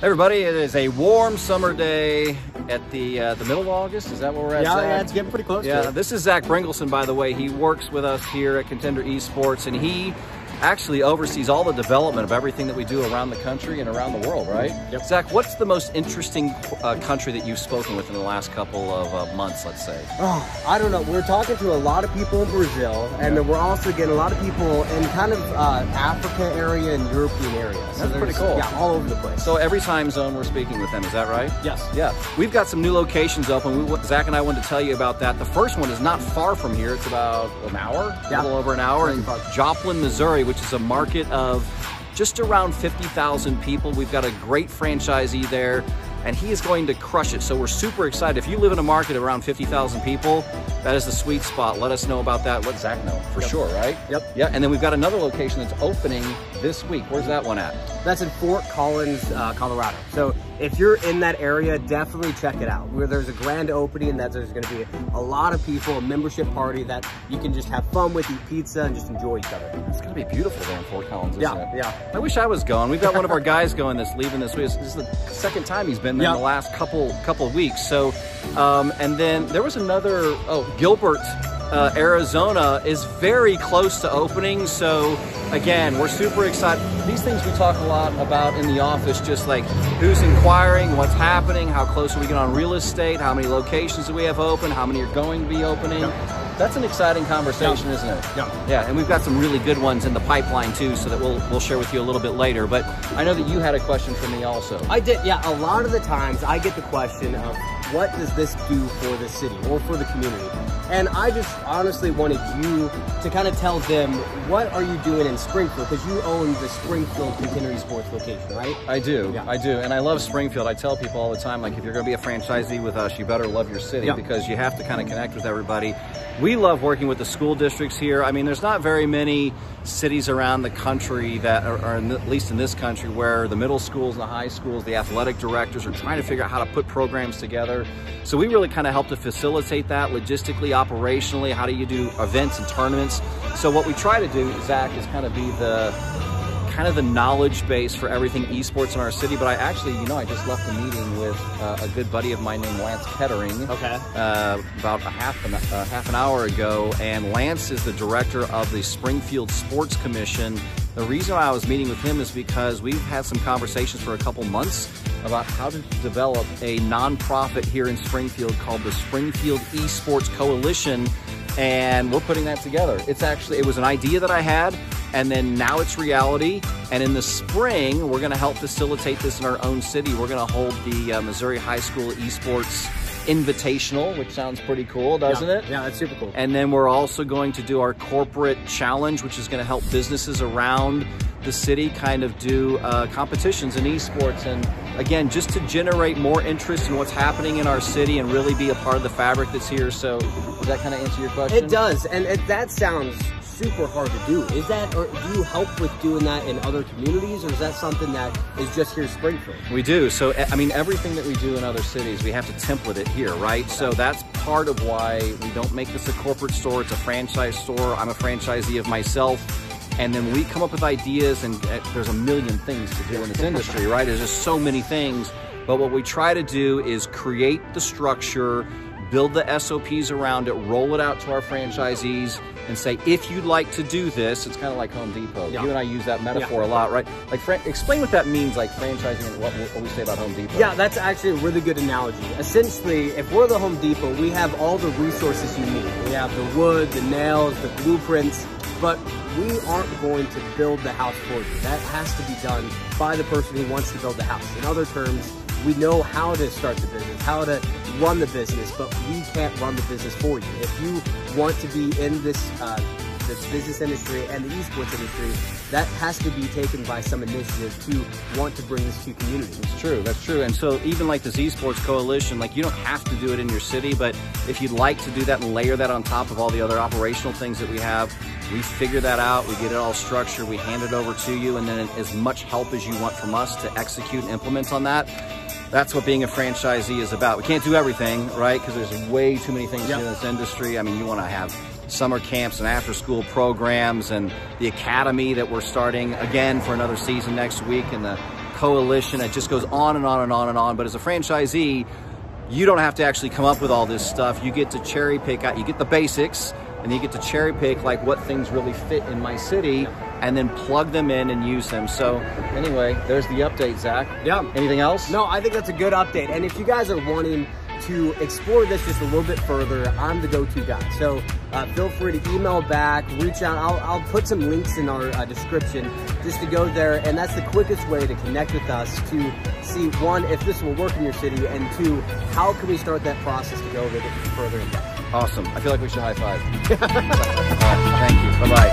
Hey everybody, it is a warm summer day at the middle of August. Is that where we're at? Yeah, it's getting pretty close to it. This is Zach Bringelson, by the way. He works with us here at Contender Esports, and he actually oversees all the development of everything that we do around the country and around the world, right? Yep. Zach, what's the most interesting country that you've spoken with in the last couple of months, let's say? Oh, I don't know. We're talking to a lot of people in Brazil, and then we're also getting a lot of people in kind of Africa area and European area. So that's pretty cool. Yeah, all over the place. So every time zone we're speaking with them, is that right? Yes. Yeah. We've got some new locations up, and Zach and I wanted to tell you about that. The first one is not far from here. It's about an hour, a little over an hour, in Joplin, Missouri, which is a market of just around 50,000 people. We've got a great franchisee there, and he is going to crush it. So we're super excited. If you live in a market around 50,000 people, that is the sweet spot. Let us know about that. Let Zach know for sure, right? Yep. Yeah, and then we've got another location that's opening this week. Where's that one at? That's in Fort Collins, Colorado. So if you're in that area, definitely check it out. Where there's a grand opening, and that there's going to be a lot of people, a membership party that you can just have fun with, eat pizza, and just enjoy each other. It's going to be beautiful there in Fort Collins, isn't it? Yeah. I wish I was going. We've got one of our guys going that's leaving this week. This is the second time he's been there in the last couple of weeks. So, and then there was another. Oh, Gilbert, Arizona is very close to opening, so again, we're super excited. These things we talk a lot about in the office, just like who's inquiring, what's happening, how close are we getting on real estate, how many locations do we have open, how many are going to be opening. That's an exciting conversation, isn't it? Yeah, and we've got some really good ones in the pipeline too, so that we'll share with you a little bit later. But I know that you had a question for me also. I did, yeah. A lot of the times I get the question of what does this do for the city or for the community? And I just honestly wanted you to kind of tell them, what are you doing in Springfield? Because you own the Springfield Contender Esports location, right? I do, I do. And I love Springfield. I tell people all the time, like, if you're going to be a franchisee with us, you better love your city because you have to kind of connect with everybody. We love working with the school districts here. I mean, there's not very many cities around the country that are at least in this country, where the middle schools, the high schools, the athletic directors are trying to figure out how to put programs together. So we really kind of help to facilitate that logistically, operationally. How do you do events and tournaments? So what we try to do, Zach, is kind of be the knowledge base for everything esports in our city. But I actually, you know, I just left a meeting with a good buddy of mine named Lance Kettering about half an hour ago. And Lance is the director of the Springfield Sports Commission. The reason why I was meeting with him is because we've had some conversations for a couple months about how to develop a nonprofit here in Springfield called the Springfield Esports Coalition. And we're putting that together. It's actually, it was an idea that I had, and then now it's reality. And in the spring, we're gonna help facilitate this in our own city. We're gonna hold the Missouri High School Esports Invitational, which sounds pretty cool, doesn't it? Yeah, that's super cool. And then we're also going to do our corporate challenge, which is gonna help businesses around the city kind of do competitions in esports. And again, just to generate more interest in what's happening in our city and really be a part of the fabric that's here. So does that kind of answer your question? It does, and that sounds super hard to do. Is that, or do you help with doing that in other communities, or is that something that is just here in Springfield? We do. So, I mean, everything that we do in other cities, we have to template it here, right? Okay. So that's part of why we don't make this a corporate store. It's a franchise store. I'm a franchisee of myself. And then we come up with ideas, and there's a million things to do in this industry, right? There's just so many things. But what we try to do is create the structure, build the SOPs around it, roll it out to our franchisees, and say, if you'd like to do this, it's kind of like Home Depot. You and I use that metaphor a lot, right? Like, explain what that means, like franchising, and what we say about Home Depot. Yeah, that's actually a really good analogy. Essentially, if we're the Home Depot, we have all the resources you need. We have the wood, the nails, the blueprints, but we aren't going to build the house for you. That has to be done by the person who wants to build the house. In other terms, we know how to start the business, how to run the business, but we can't run the business for you. If you want to be in this this business industry and the esports industry, that has to be taken by some initiative to want to bring this to community. It's true, that's true. And so even like this esports coalition, like, you don't have to do it in your city, but if you'd like to do that and layer that on top of all the other operational things that we have, we figure that out, we get it all structured, we hand it over to you, and then as much help as you want from us to execute and implement on that. That's what being a franchisee is about. We can't do everything, right? Because there's way too many things to do in this industry. I mean, you want to have summer camps and after-school programs and the academy that we're starting again for another season next week, and the coalition. It just goes on and on and on and on. But as a franchisee, you don't have to actually come up with all this stuff. You get to cherry pick out, you get the basics, and you get to cherry pick like what things really fit in my city and then plug them in and use them. So anyway, there's the update, Zach. Yeah. Anything else? No, I think that's a good update. And if you guys are wanting to explore this just a little bit further, I'm the go-to guy. So feel free to email back, reach out. I'll put some links in our description just to go there. And that's the quickest way to connect with us to see, one, if this will work in your city, and two, how can we start that process to go a little bit further in depth. Awesome. I feel like we should high five. All right, thank you. Bye-bye.